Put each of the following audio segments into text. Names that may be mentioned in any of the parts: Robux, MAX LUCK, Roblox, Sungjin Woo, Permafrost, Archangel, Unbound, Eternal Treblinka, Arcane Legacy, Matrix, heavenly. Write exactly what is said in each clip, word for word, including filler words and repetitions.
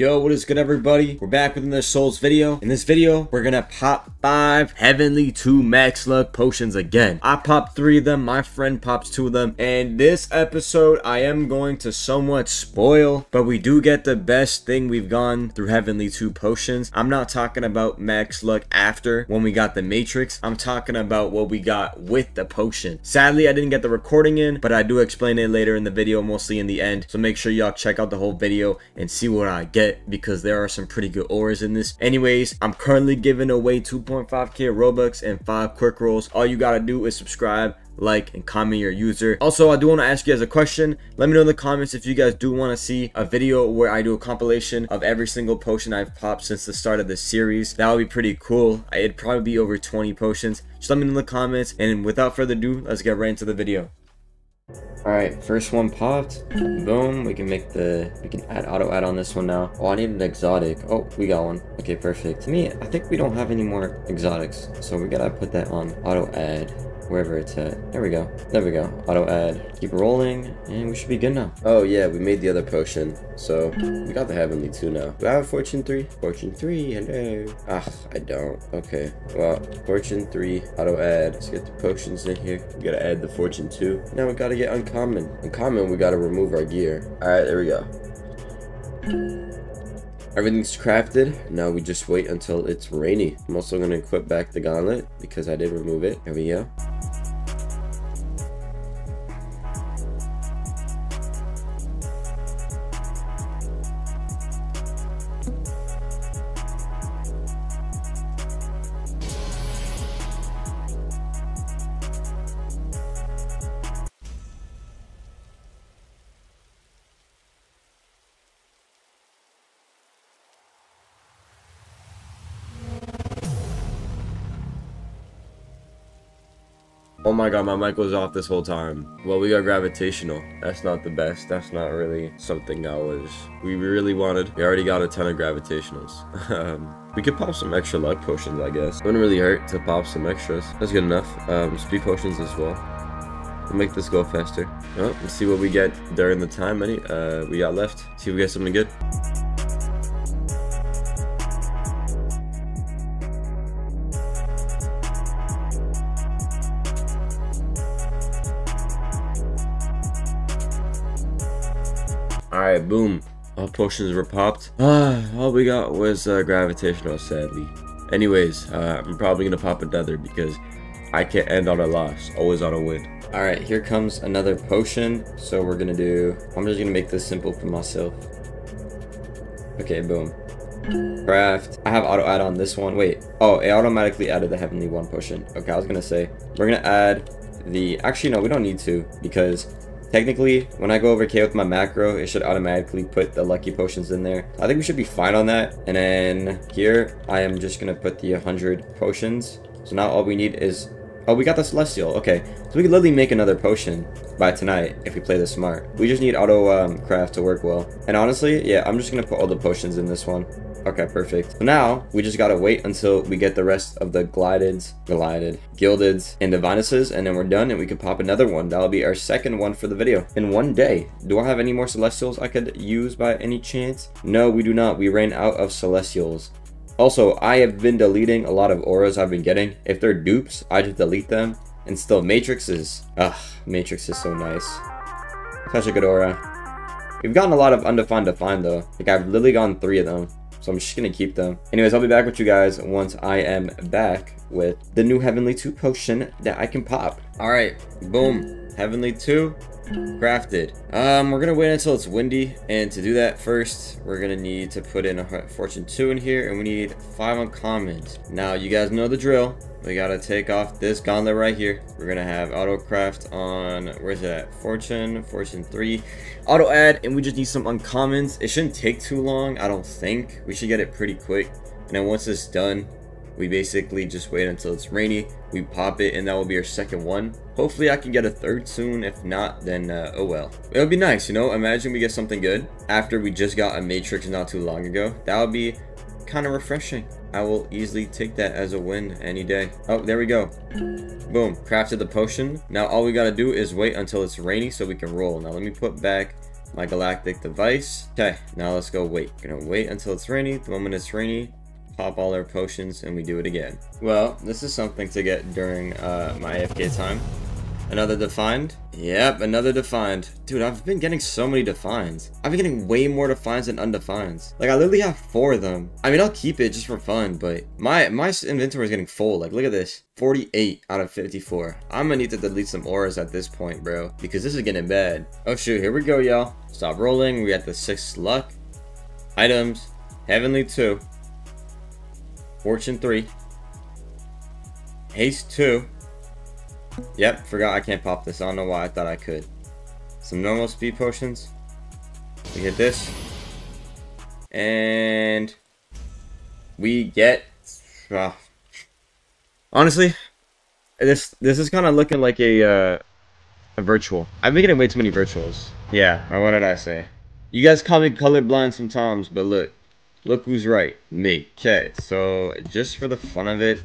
Yo, what is good, everybody? We're back with another Souls video. In this video, we're gonna pop five Heavenly two Max Luck potions again. I popped three of them, my friend pops two of them, and this episode I am going to somewhat spoil, but we do get the best thing we've gone through Heavenly two potions. I'm not talking about Max Luck after when we got the Matrix. I'm talking about what we got with the potion. Sadly, I didn't get the recording in, but I do explain it later in the video, mostly in the end, so make sure y'all check out the whole video and see what I get, because there are some pretty good auras in this. Anyways, I'm currently giving away two point five K Robux and five quick rolls. All you gotta do is subscribe, like, and comment your user. Also, I do want to ask you guys a question. Let me know in the comments if you guys do want to see a video where I do a compilation of every single potion I've popped since the start of this series. That would be pretty cool. It'd probably be over twenty potions. Just let me know in the comments, and without further ado, let's get right into the video. Alright, first one popped. Boom. We can make the we can add auto add on this one now. Oh, I need an exotic. Oh, we got one. Okay, perfect. To me, I think we don't have any more exotics, so we gotta put that on auto add wherever it's at. There we go. There we go. Auto add. Keep rolling, and we should be good now. Oh yeah, we made the other potion, so we got the Heavenly two now. Do I have Fortune three? Fortune three, hello. Ah, I don't. Okay. Well, Fortune three, auto add. Let's get the potions in here. We gotta add the Fortune two. Now we gotta get uncommon. Uncommon, we gotta remove our gear. All right, there we go. Everything's crafted. Now we just wait until it's rainy. I'm also gonna equip back the gauntlet because I did remove it. There we go. Oh my god, my mic was off this whole time. Well, we got gravitational. That's not the best. That's not really something I was... we really wanted. We already got a ton of gravitationals. um, we could pop some extra luck potions, I guess. It wouldn't really hurt to pop some extras. That's good enough. Um, speed potions as well. We'll make this go faster. Oh, let's see what we get during the time any, uh, we got left. See if we get something good. Alright, boom. All potions were popped. Ah, all we got was uh, gravitational, sadly. Anyways, uh, I'm probably gonna pop another because I can't end on a loss. Always on a win. Alright, here comes another potion. So we're gonna do... I'm just gonna make this simple for myself. Okay, boom. Craft. I have auto add on this one. Wait. Oh, it automatically added the Heavenly one potion. Okay, I was gonna say. We're gonna add the... Actually, no, we don't need to because... technically, when I go over K with my macro, it should automatically put the lucky potions in there. I think we should be fine on that. And then here, I am just going to put the one hundred potions. So now all we need is... oh, we got the Celestial. Okay. So we can literally make another potion by tonight if we play this smart. We just need auto um, craft to work well. And honestly, yeah, I'm just going to put all the potions in this one. Okay, perfect. So now, we just gotta wait until we get the rest of the glideds, glided, gildeds, and divinuses, and then we're done, and we can pop another one. That'll be our second one for the video. In one day. Do I have any more Celestials I could use by any chance? No, we do not. We ran out of Celestials. Also, I have been deleting a lot of auras I've been getting. If they're dupes, I just delete them. And still, Matrixes. Ugh, Matrix is so nice. Such a good aura. We've gotten a lot of undefined defined, though. Like, I've literally gotten three of them. So I'm just going to keep them. Anyways, I'll be back with you guys once I am back with the new Heavenly two potion that I can pop. Alright, boom. Heavenly two crafted. Um, we're going to wait until it's windy. And to do that first, we're going to need to put in a Fortune two in here. And we need five uncommons. Now, you guys know the drill. We got to take off this gauntlet right here. We're going to have auto-craft on, where's that? Fortune, Fortune three. Auto-add, and we just need some uncommons. It shouldn't take too long, I don't think. We should get it pretty quick. And then once it's done, we basically just wait until it's rainy. We pop it, and that will be our second one. Hopefully, I can get a third soon. If not, then uh, oh well. It would be nice, you know? Imagine we get something good after we just got a Matrix not too long ago. That would be kind of refreshing. I will easily take that as a win any day. Oh, there we go. Boom. Crafted the potion. Now all we gotta do is wait until it's rainy so we can roll. Now let me put back my galactic device. Okay, now let's go wait. We're gonna wait until it's rainy. The moment it's rainy, pop all our potions and we do it again. Well, this is something to get during uh, my A F K time. Another defined. Yep, another defined. Dude, I've been getting so many defines. I've been getting way more defines than undefines. Like, I literally have four of them. I mean, I'll keep it just for fun, but my my inventory is getting full. Like, look at this. forty-eight out of fifty-four. I'm gonna need to delete some auras at this point, bro, because this is getting bad. Oh, shoot. Here we go, y'all. Stop rolling. We got the sixth luck. Items. Heavenly two. Fortune three. Haste two. Yep, forgot I can't pop this. I don't know why I thought I could. Some normal speed potions. We get this. And we get... Uh, honestly, this this is kind of looking like a, uh, a virtual. I've been getting way too many virtuals. Yeah, or what did I say? You guys call me colorblind sometimes, but look. Look who's right. Me. Okay, so just for the fun of it,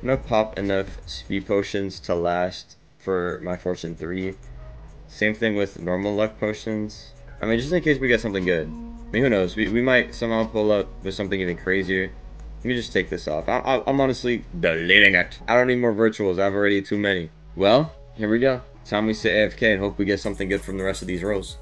I'm gonna pop enough speed potions to last for my fortune three. Same thing with normal luck potions. I mean, just in case we get something good. I mean, who knows? We, we might somehow pull up with something even crazier. Let me just take this off. I, I, I'm honestly deleting it. I don't need more virtuals. I've already too many. Well, here we go. Time we sit A F K and hope we get something good from the rest of these rolls.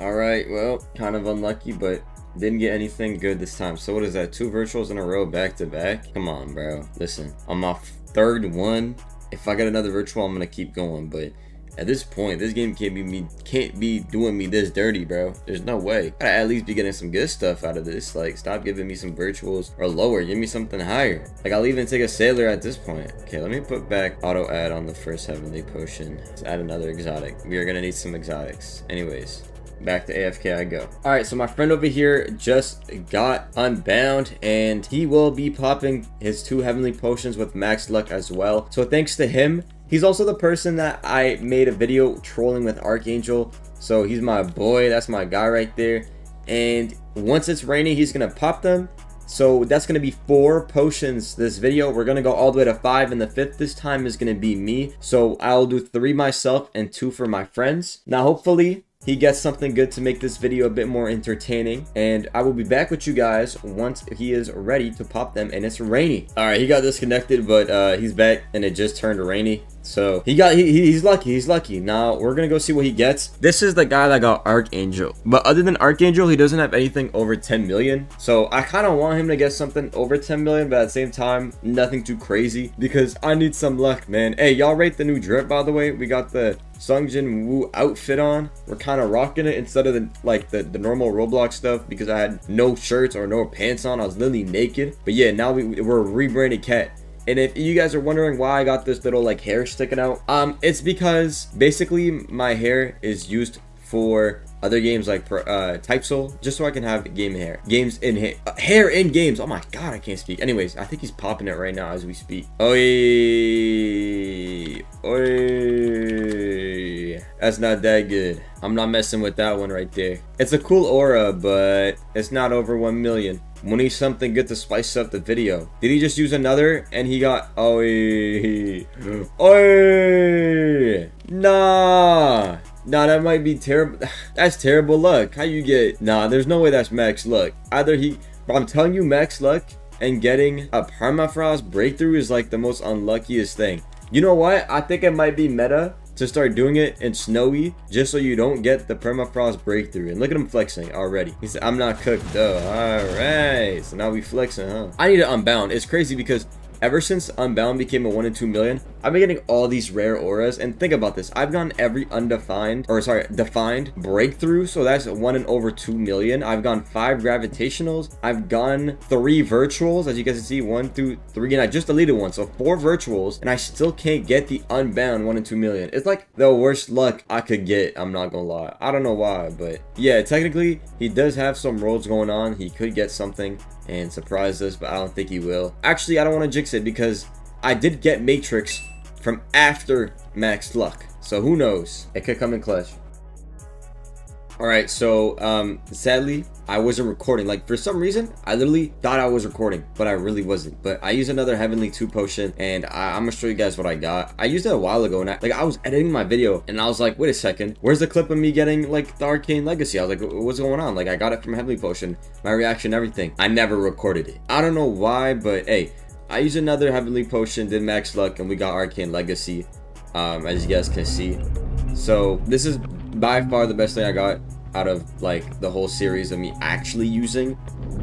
Alright, well, kind of unlucky, but didn't get anything good this time. So what is that? Two virtuals in a row back to back? Come on, bro. Listen, on my third one, if I get another virtual, I'm gonna keep going. But at this point, this game can't be me can't be doing me this dirty, bro. There's no way. I gotta at least be getting some good stuff out of this. Like, stop giving me some virtuals or lower. Give me something higher. Like, I'll even take a sailor at this point. Okay, let me put back auto add on the first heavenly potion. Let's add another exotic. We are gonna need some exotics. Anyways. Back to A F K I go. All right, so my friend over here just got Unbound, and he will be popping his two heavenly potions with max luck as well. So thanks to him. He's also the person that I made a video trolling with Archangel. So he's my boy. That's my guy right there. And once it's raining, he's going to pop them. So that's going to be four potions this video. We're going to go all the way to five, and the fifth this time is going to be me. So I'll do three myself and two for my friends. Now, hopefully he gets something good to make this video a bit more entertaining, and I will be back with you guys once he is ready to pop them and it's rainy. All right, he got disconnected, but uh, he's back and it just turned rainy. So he got he, he's lucky. He's lucky. Now we're going to go see what he gets. This is the guy that got Archangel, but other than Archangel, he doesn't have anything over ten million. So I kind of want him to get something over ten million, but at the same time, nothing too crazy because I need some luck, man. Hey, y'all rate the new drip, by the way. We got the Sungjin Woo outfit on. We're kind of rocking it instead of the like the, the normal Roblox stuff because I had no shirts or no pants on. I was literally naked. But yeah, now we, we're a rebranded cat. And if you guys are wondering why I got this little like hair sticking out, um, it's because basically my hair is used for other games like uh, Type Soul, just so I can have game hair, games in hair, uh, hair in games. Oh my God, I can't speak. Anyways, I think he's popping it right now as we speak. Oi, oi, that's not that good. I'm not messing with that one right there. It's a cool aura, but it's not over one million. We need something good to spice up the video. Did he just use another? And he got... Oi! Oi! Nah! Nah, that might be terrible. That's terrible luck. How you get... Nah, there's no way that's max luck. Either he... I'm telling you, max luck and getting a permafrost breakthrough is like the most unluckiest thing. You know what? I think it might be meta to start doing it in snowy just so you don't get the permafrost breakthrough. And look at him flexing already. He said, I'm not cooked though. All right, so now we flexing, huh? I need to Unbound. It's crazy because ever since Unbound became a one in two million, I've been getting all these rare auras. And think about this. I've gotten every undefined or sorry, defined breakthrough. So that's one in over two million. I've gone five gravitationals. I've gone three virtuals. As you guys can see, one through three. And I just deleted one. So four virtuals. And I still can't get the Unbound one in two million. It's like the worst luck I could get. I'm not going to lie. I don't know why. But yeah, technically, he does have some rolls going on. He could get something and surprise us, but I don't think he will. Actually, I don't want to jinx it because I did get Matrix from after max luck, so who knows, it could come in clutch. All right, so um, sadly, I wasn't recording. Like, for some reason, I literally thought I was recording, but I really wasn't. But I used another Heavenly two potion, and I, I'm gonna show you guys what I got. I used it a while ago, and I, like, I was editing my video, and I was like, wait a second, where's the clip of me getting, like, the Arcane Legacy? I was like, what's going on? Like, I got it from Heavenly potion, my reaction, everything. I never recorded it. I don't know why, but hey, I used another Heavenly potion, did max luck, and we got Arcane Legacy, um, as you guys can see. So this is by far the best thing I got out of like the whole series of me actually using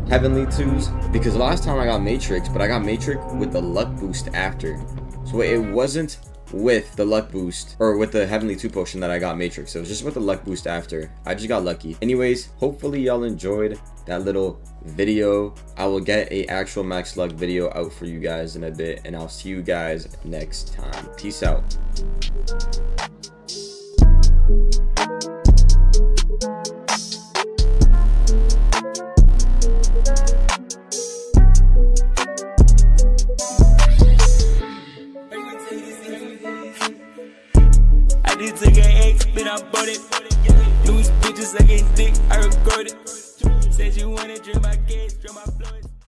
Heavenly twos, because last time I got Matrix, but I got Matrix with the luck boost after. So it wasn't with the luck boost or with the Heavenly two potion that I got Matrix. It was just with the luck boost after. I just got lucky. Anyways, hopefully y'all enjoyed that little video. I will get a actual max luck video out for you guys in a bit, and I'll see you guys next time. Peace out. Bought it. Loose bitches, I get thick, I record it. Said you wanna drink my gas, drink my blood.